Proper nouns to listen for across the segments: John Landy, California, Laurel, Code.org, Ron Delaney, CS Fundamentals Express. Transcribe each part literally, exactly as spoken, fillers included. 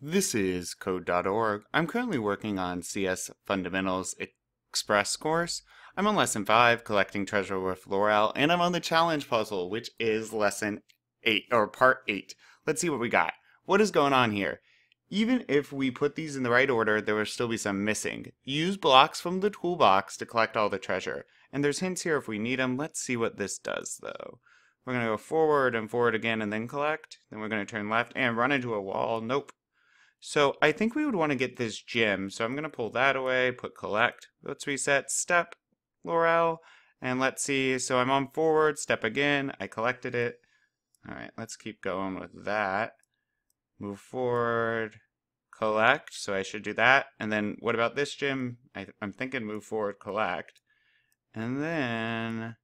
This is Code dot org. I'm currently working on C S Fundamentals Express course. I'm on Lesson five, Collecting Treasure with Laurel, and I'm on the challenge puzzle, which is Lesson eight, or Part eight. Let's see what we got. What is going on here? Even if we put these in the right order, there will still be some missing. Use blocks from the toolbox to collect all the treasure. And there's hints here if we need them. Let's see what this does, though. We're going to go forward and forward again and then collect. Then we're going to turn left and run into a wall. Nope. So I think we would want to get this gem, so I'm going to pull that away, put collect, let's reset, step, Laurel, and let's see, so I'm on forward, step again, I collected it. Alright, let's keep going with that. Move forward, collect, so I should do that, and then what about this gem? I th I'm thinking move forward, collect, and then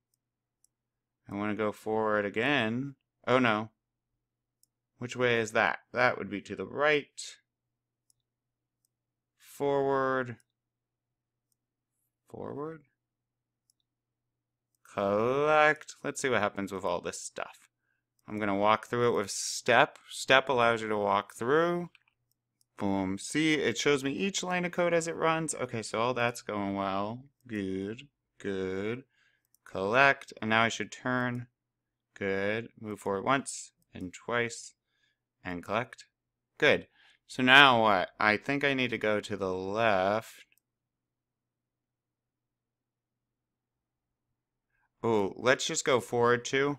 I want to go forward again. Oh no. Which way is that? That would be to the right. Forward, forward, collect. Let's see what happens with all this stuff. I'm gonna walk through it with step. Step allows you to walk through. Boom, see, it shows me each line of code as it runs. Okay, so all that's going well. Good, good, collect, and now I should turn. Good, move forward once and twice, and collect. Good, so now what? I think I need to go to the left. Oh, let's just go forward two.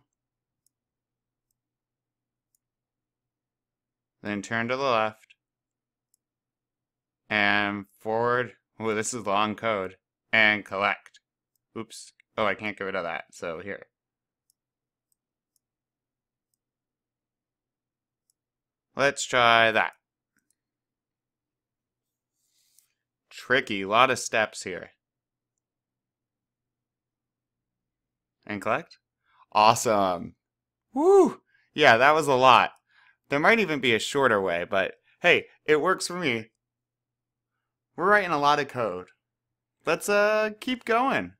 Then turn to the left. And forward. Oh, this is long code. And collect. Oops. Oh, I can't get rid of that. So here. Let's try that. Tricky. A lot of steps here. And collect? Awesome. Woo! Yeah, that was a lot. There might even be a shorter way, but hey, it works for me. We're writing a lot of code. Let's uh keep going.